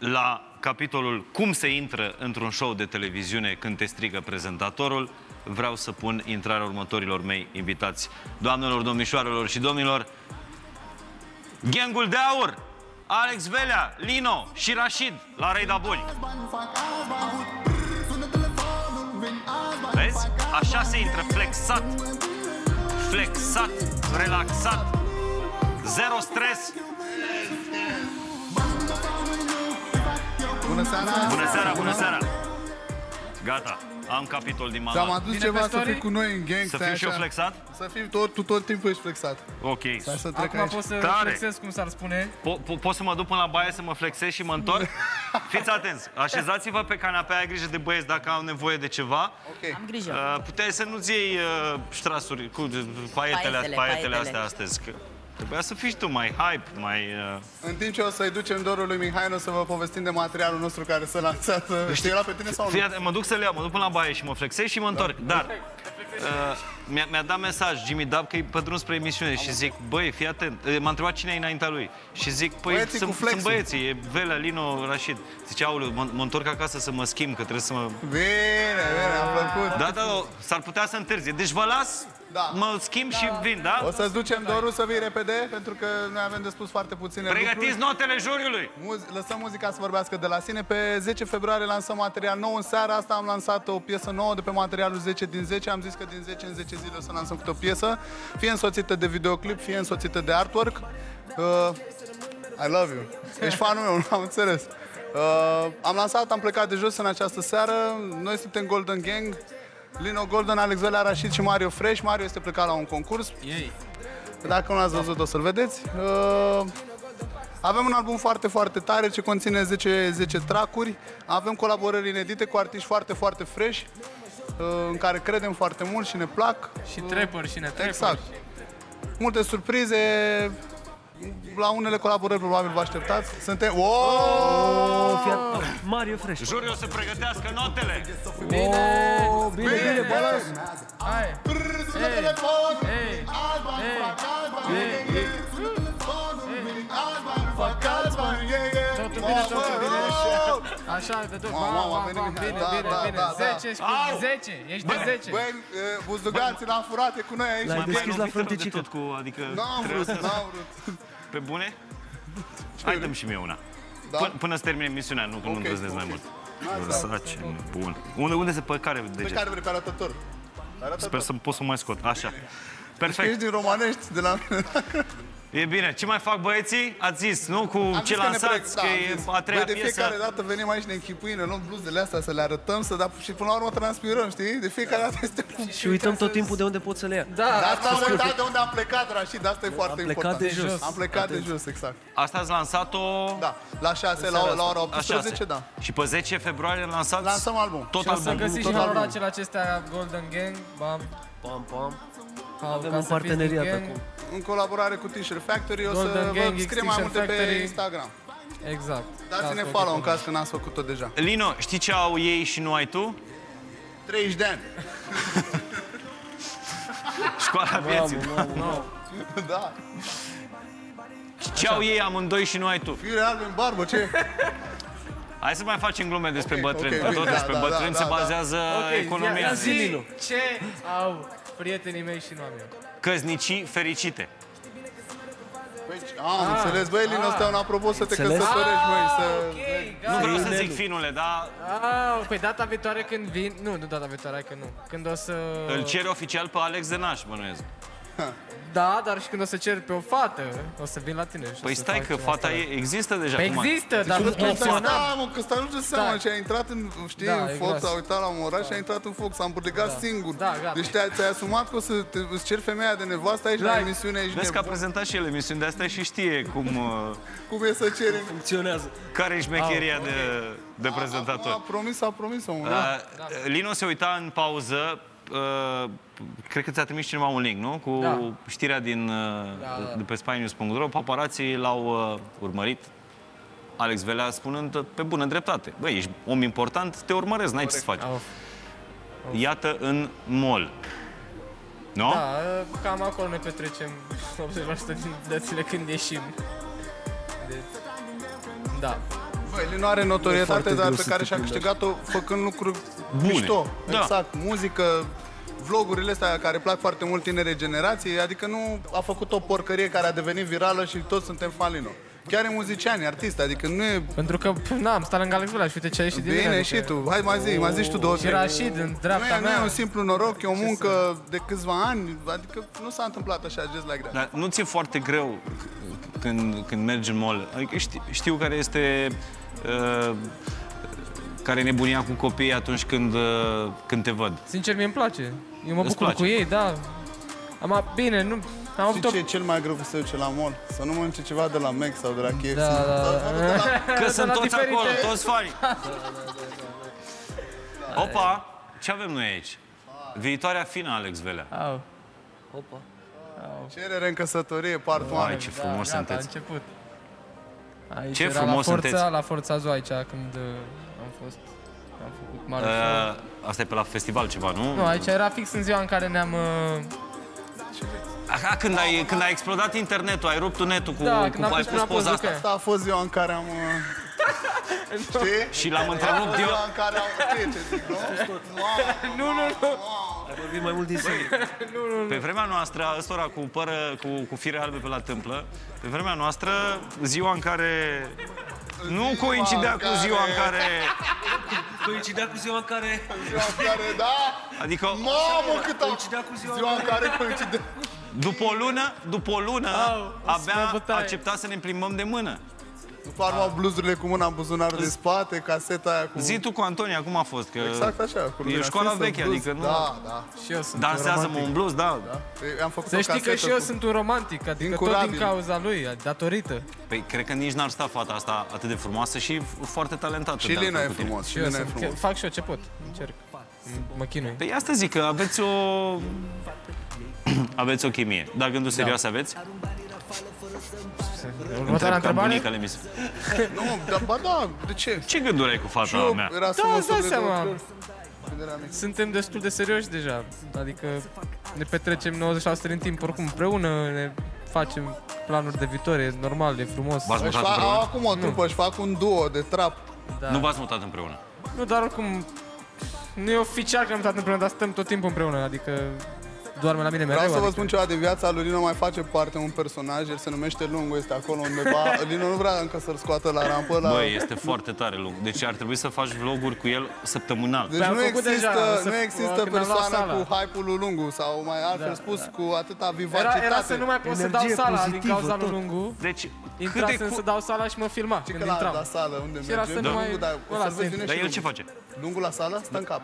la capitolul cum se intră într-un show de televiziune când te strigă prezentatorul, vreau să pun intrarea următorilor mei invitați. Doamnelor, domnișoarelor și domnilor, Gangul de Aur, Alex Velea, Lino și Rashid la Rei da Boli. Vezi? Așa se intră, flexat, flexat, relaxat, zero stres. Bună seara! Bună seara, bună seara! Gata, am capitol din manual. S-am adus ceva să fii cu noi în gang. Să fiu și eu flexat? Să fii, tu tot timpul ești flexat. Ok. Acum pot să flexez, cum s-ar spune. Pot să mă duc până la baie să mă flexez și mă întorc? Fiți atenți, așezați-vă pe canapea, ai grijă de băieți dacă au nevoie de ceva. Ok. Am grijă. Puteai să nu-ți iei ștrasuri cu paietele astea astăzi. Trebuia să fii tu mai hype, mai... În timp ce o să-i ducem dorul lui Mihai, o să vă povestim de materialul nostru care s-a lansat. Știi la pe tine sau nu? Mă duc să le iau, mă duc până la baie și mă flexez și mă întorc. Dar mi-a dat mesaj Jimmy Dab că e pe drum spre emisiune și zic, băi, fii atent. M-a întrebat cine e înaintea lui și zic, păi, sunt băieții, e Velea, Lino, Rashid. Zice, aoleu, mă întorc acasă să mă schimb, că trebuie să mă... Bine, bine, am plăcut. Da, da, s-ar putea să întârzie. Deci vă las... Da. Mă schimb și vin, da? O să-ți ducem dorul să vii repede, pentru că noi avem de spus foarte puține lucruri. Pregătiți notele juriului! Lăsăm muzica să vorbească de la sine. Pe 10 februarie lansăm material nou. În seara asta am lansat o piesă nouă de pe materialul 10 din 10. Am zis că din 10 în 10 zile o să lansăm câte o piesă, fie însoțită de videoclip, fie însoțită de artwork. I love you. Ești fanul meu, am înțeles. Am lansat, am plecat de jos în această seară. Noi suntem Golden Gang. Lino Golden, Alex Velea, Rashid și Mario Fresh. Mario este plecat la un concurs. Dacă nu l-ați văzut, o să-l vedeți. Avem un album foarte, foarte tare, ce conține 10 track-uri. Avem colaborări inedite cu artiști foarte, foarte fresh, în care credem foarte mult și ne plac. Și trepări și ne trepări. Exact. Multe surprize. La unele colaborări probabil vă așteptați. Suntem... Mario Fresh. Juriul să pregătească notele. Bine! Bine, bine, bălăs! Hai! Sună telefon! Alți bani, fac alți bani! Sună telefon! Alți bani, fac alți bani! Totul bine, totul bine! Așa, de tot! Bine, bine, bine! 10! Ești de 10! Băi, buzdugații l-am furat, e cu noi aici! L-ai deschis la frânticică! N-am vrut, n-am vrut! Pe bune? Hai, dăm și mie una. Până să termine emisiunea, nu, că nu îndrăznesc mai mult. Sărace, bun. Unde se, pe care deget? Pe care vrei, pe arătător. Sper să pot să mai scot, așa. Perfect. Ești din Romanești, de la mine. E bine, ce mai fac băieții? Ați zis, nu? Cu ce lansați, că e a treia piesă. De fiecare dată venim aici, ne închipuim, ne luăm bluzele astea, să le arătăm, și până la urmă transpirăm, știi? De fiecare dată este... Și uităm tot timpul de unde pot să le ia. Da, asta am uitat de unde am plecat, Rashid, asta e foarte important. Am plecat de jos. Am plecat de jos, exact. Asta ați lansat-o... Da, la 6, la ora 18, da. Și pe 10 februarie lansați... Lansăm album. Tot album. Și o să găsiți și la oracele acestea Golden Gang, bam, bam, bam. Avem un parteneriat acum. În colaborare cu T-Shirt Factory, o să vă scrie mai multe pe Instagram. Exact. Dați-ne follow în caz că n-ați făcut-o deja. Lino, știi ce au ei și nu ai tu? 30 de ani. Școala vieții. Da. Ce au ei amândoi și nu ai tu? Firea albă în barbă, ce? Hai să mai facem glume despre bătrâni. Tot despre bătrâni se bazează economia. Ce au prietenii mei și nu am eu? Căsnicii fericite. Am înțeles, băi, Lino, stai un apropo să te căsătorești, măi. Nu vreau să zic finule, dar... Păi data viitoare când vin... Nu data viitoare, că nu. Când o să... Îl cer oficial pe Alex de Naș, bănuiesc. Da, dar și când o să cer pe o fată, o să vin la tine. Păi stai că fata există deja. Există, dar nu funcționează. Da, mă, că stai nu ce seama, și a intrat în, știi, în foc, s-a uitat la un oraș și a intrat în foc, s-a îmburdecat singur. Deci ți-ai asumat că o să îți ceri femeia de nevastă aici la emisiune. Vezi că a prezentat și el emisiunea de-astea și știe cum... Cum e să ceri. Funcționează. Care e șmecheria de prezentator. A promis, omul. Lino se uita în pauză. Cred că ți-a trimis cineva un link, nu? Cu știrea de pe spynews.ro. Paparații l-au urmărit, Alex Velea spunând pe bună dreptate. Băi, ești om important, te urmăresc, n-ai ce să faci. Iată în mall. Nu? Da, cam acolo ne petrecem 80% din dățile când ieșim. Da. Băi, Lino are notorietate, dar pe care și-a câștigat-o făcând lucruri mișto. Exact, muzică, vlogurile astea care plac foarte mult tinere generații, adică nu a făcut o porcărie care a devenit virală și toți suntem fan Lino. Chiar e muzician, e artist, adică nu e... Pentru că, na, am stat lângă Alex Velea și uite ce a ieșit din mine. Bine, și tu, hai mai zici tu două. Și Rashid, în dreapta mea. Nu e un simplu noroc, e o muncă de câțiva ani, adică nu s-a întâmplat așa, just like that. Dar nu ți-e foarte greu când mergi în mall? Adică știu care este... care e nebunia cu copiii atunci când te văd. Sincer, mie îmi place. Eu mă bucur cu ei, da. Bine, nu... Știi ce e cel mai greu cu să duce la mall? Să nu mănânce ceva de la Mac sau de la KFC. Că sunt toți acolo, toți fanii. Opa, ce avem noi aici? Viitoarea fină, Alex Velea. Opa. Cerere în căsătorie, part 1. Ai, ce frumos sunteți. Ce frumos sunteți. La Forța Zoo aici, când am fost. Am făcut mare. Asta e pe la festival ceva, nu? Nu, aici era fix în ziua în care ne-am... Aha, când a explodat internetul, ai rupt netul cu... Da, când ai pus poza asta. Asta a fost ziua în care am... Știi? Și l-am întrerupt eu... în care am... Nu. Ai vorbit mai mult din serie. Pe vremea noastră, ăstora cu fire albe pe la tâmplă, pe vremea noastră, ziua în care... Nu coincidea cu ziua în care... Coincidea cu ziua în care... Ziua în care, da? Adică... Mamă, cât a... Coincidea cu ziua în care coincidea... După o lună, abia accepta să ne plimbăm de mână. După armau bluzurile cu mâna în buzunarul de spate, caseta aia cu... Zi tu cu Antonia, cum a fost? Exact așa. E școala veche, adică nu... Da. Și eu sunt un romantic. Dansează-mă un bluz, da. Să știi că și eu sunt un romantic, adică tot din cauza lui, datorită. Păi, cred că nici n-ar sta fata asta atât de frumoasă și foarte talentată. Și Lino e frumos. Fac și eu ce pot, încerc. Mă chinui. Păi asta zic, că aveți o... Aveți o chimie. Dar gândul serios aveți? Următoarea întrebare? Nu, dar ba da, de ce? Ce gânduri ai cu fata mea? Da, îți dai seama. Suntem destul de serioși deja. Adică ne petrecem 90% din timp oricum împreună, ne facem planuri de viitor, e normal, e frumos. V-ați mutat împreună? Acum o trupă, își fac un duo de trap. Nu v-ați mutat împreună? Nu, dar oricum, nu e oficial că ne-am mutat împreună, dar stăm tot timpul împreună, adică... Doarme la mine mereu. Vreau să vă spun ceva de viața lui Lino, mai face parte un personaj, el se numește Lungu, este acolo undeva. Lino nu vrea încă să-l scoată la rampă. Băi, este foarte tare Lungu, deci ar trebui să faci vloguri cu el săptămânal. Deci nu există persoană cu hype-ul lui Lungu, sau mai altfel spus, cu atâta vivacitate. Era să nu mai pot să dau sala din cauza lui Lungu. Deci, să dau sala și mă filma când intram. La sală, unde mergem? Dar el ce face? Lungu la sală, stă în cap.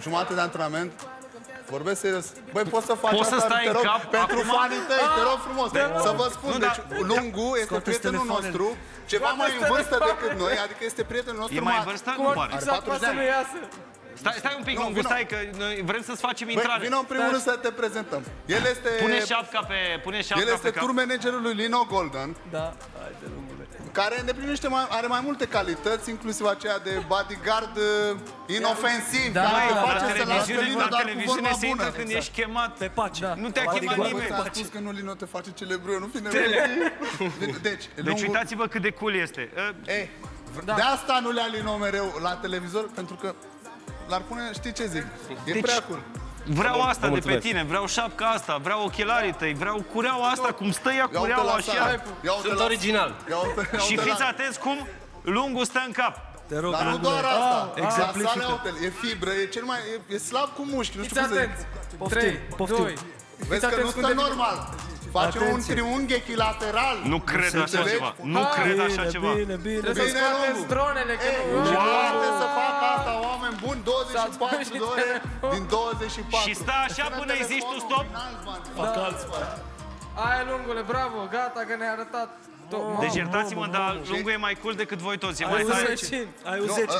Jumate de antrenament. Vorbesc serios. Băi, poți să faci asta, te rog, pentru fanii tăi, te rog frumos. Să vă spun, deci Lungu este prietenul nostru, ceva mai în vârstă decât noi, adică este prietenul nostru. E mai în vârstă? Nu pare. Exact, poate să nu iasă. Stai un pic, Lungu, stai, că vrem să-ți facem intrare. Vino în primul rând să te prezentăm. El este... Pune șapca pe cap. El este tour managerul lui Lino Golden. Da, hai de Lungu. Care îndeplinește, are mai multe calități, inclusiv aceea de bodyguard inofensiv. Da, la televiziune se intră când ești chemat pe pace. Nu te-a chemat nimeni. Bă, ți-a spus că nu, Lino, te face celebru, nu fi nebun. Deci uitați-vă cât de cool este. De asta nu le-a Lino mereu la televizor, pentru că l-ar pune, știi ce zic, e prea cool. Vreau asta de pe tine, vreau șapca asta, vreau ochelarii tăi, vreau cureaua asta, cum stă ea cureaua așa. Sunt original. Și fiți atenți cum Lungu stă în cap. Te rog, dar nu doar asta. E fibră, e slab cu mușchi, nu știu cum să zic. 3, 2, vezi că nu stă normal. Face un triunghi echilateral. Nu cred așa ceva. Nu cred așa ceva. Trebuie să scoateți dronele. Poate să facă asta, oameni buni, 24 de ore din 24. Și stai așa până îi zici tu stop. Fac alți bani. Aia, Lungule, bravo, gata că ne-ai arătat. Deci iertați-mă, dar Lungu e mai cool decât voi toți. Ai uzeci.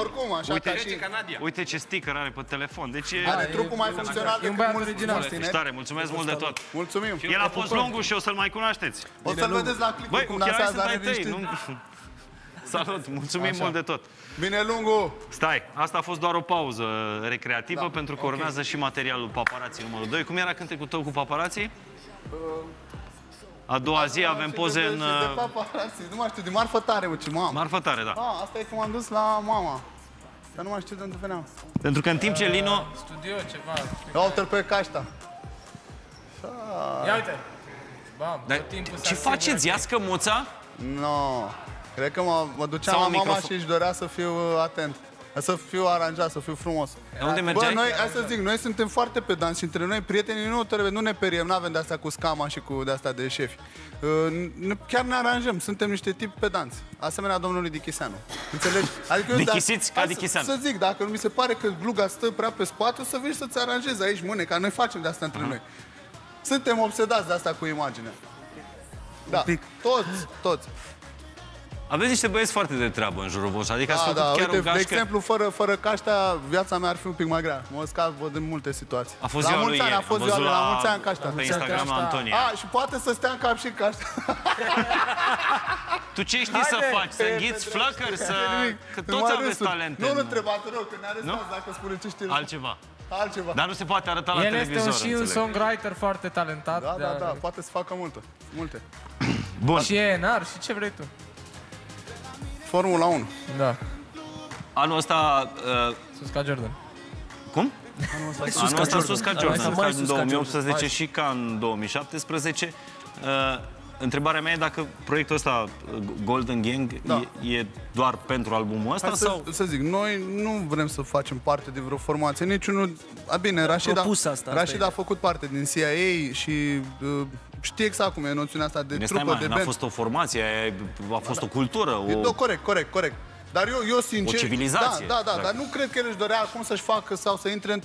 Oricum, așa ca și... Uite ce sticker are pe telefon. Are trucul mai funcțional decât mulți tineri. Tare, mulțumesc mult de tot. Mulțumim. El a fost Lungu și o să-l mai cunoașteți. O să-l vedeți la clipul cum dansează, are niște... Salut, mulțumim mult de tot. Bine, Lungu! Stai, asta a fost doar o pauză recreativă, pentru că urmează și materialul Paparații numărul 2. Cum era cântecul tău cu Paparații? A doua zi avem poze în... Nu mai știu, de marfă tare, uite, mamă. Marfă tare, da. A, asta e cum am dus la mama. Dar nu mai știu de unde veneam. Pentru că în timp ce Lino... Studio, ceva... Router pe cașta. Ia uite! Bam, tot timpul s-a... Ce faceți? Iască moța? No. Cred că mă duceam la mama și își dorea să fiu atent. Să fiu aranjat, să fiu frumos. De unde mergeai? Bă, noi, hai să zic, noi suntem foarte pedanți și între noi, prietenii, nu trebuie, nu ne periem, n-avem de-astea cu scama și cu de-astea de șefi. Chiar ne aranjăm, suntem niște tipi pedanți. Asemenea domnului Dichiseanu. Înțelegi? Adică Dichisiți ca Dichiseanu. Să zic, dacă nu mi se pare că gluga stă prea pe spate, o să vii să-ți aranjezi aici mâneca. Noi facem de-astea între noi. Suntem obsedați de-astea cu imaginea. Da, toți. Aveți niște băieți foarte de treabă în jurul vostru, adică ați făcut chiar uite, o gașcă... De exemplu, fără caștea, viața mea ar fi un pic mai grea. Mă scap în multe situații. A fost ziua lui ieri. A fost ziua lui, la mulți ani caștea. Pe Instagram Antonia. A, și poate să stea în cap și caștea. Tu ce știi să faci? Să înghiți flăcări? Să... Că toți aveți talente. Nu-l întreba, te rog, că ne arestați dacă spune ce știi. Altceva. Altceva. Dar nu se poate arăta la televizor. El este și un songwriter foarte talentat. Da, poate să facă multe. Bun. Și e enar, și ce vrei tu. Formula 1. Da. Anul ăsta... Sus ca Jordan. Cum? Anul ăsta sus ca Jordan. Ca în 2018 și ca în 2017. Întrebarea mea e dacă proiectul ăsta, Golden Gang, e doar pentru albumul ăsta sau... Să zic, noi nu vrem să facem parte de vreo formație, niciunul... Bine, Rashid a făcut parte din CIA și... Știi exact cum e noțiunea asta de trupă, de band. N-a fost o formație, a fost o cultură. Corect. Dar eu sincer... O civilizație. Da, dar nu cred că el își dorea acum să-și facă sau să intre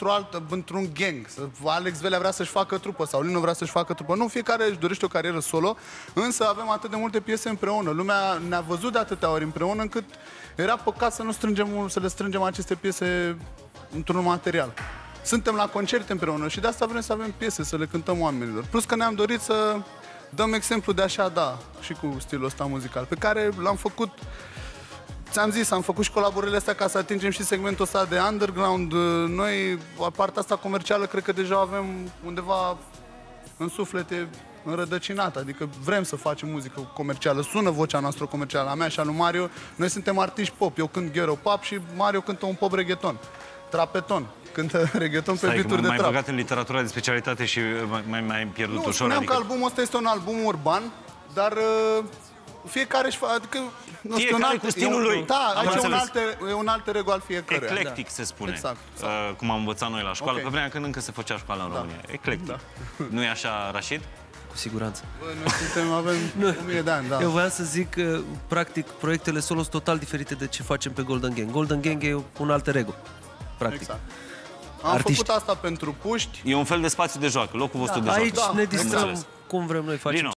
într-un gang. Alex Velea vrea să-și facă trupă sau Lino vrea să-și facă trupă. Nu, fiecare își dorește o carieră solo, însă avem atât de multe piese împreună. Lumea ne-a văzut de atâtea ori împreună încât era păcat să nu strângem aceste piese într-un material. Suntem la concerte împreună și de asta vrem să avem piese, să le cântăm oamenilor. Plus că ne-am dorit să dăm exemplu de așa, și cu stilul ăsta muzical, pe care l-am făcut, ți-am zis, am făcut și colaborările astea ca să atingem și segmentul ăsta de underground. Noi, partea asta comercială, cred că deja avem undeva în suflete înrădăcinată, adică vrem să facem muzică comercială, sună vocea noastră comercială, a mea și a lui Mario. Noi suntem artiști pop, eu cânt ghetto pop și Mario cântă un pop reggaeton, trapeton. Cântă reggaeton pe beat-uri de trap. M-ai băgat în literatura de specialitate și m-ai pierdut ușor. Nu, spuneam că albumul ăsta este un album urban, dar fiecare își face... Fiecare cu stilul lui. Da, aici e un alt ego al fiecăruia. Eclectic se spune. Exact. Cum am învățat noi la școală, că vremea când încă se făcea școala în România. Eclectic. Nu e așa, Rashid? Cu siguranță. Noi suntem, avem 1000 de ani, da. Eu voiam să zic că, practic, proiectele solo sunt total diferite de ce facem pe Golden Gang. Golden Gang e un alter ego, practic. Exact. Am făcut asta pentru puști. E un fel de spațiu de joacă, locul vostru de joacă. Aici ne distrăm cum vrem noi, facem.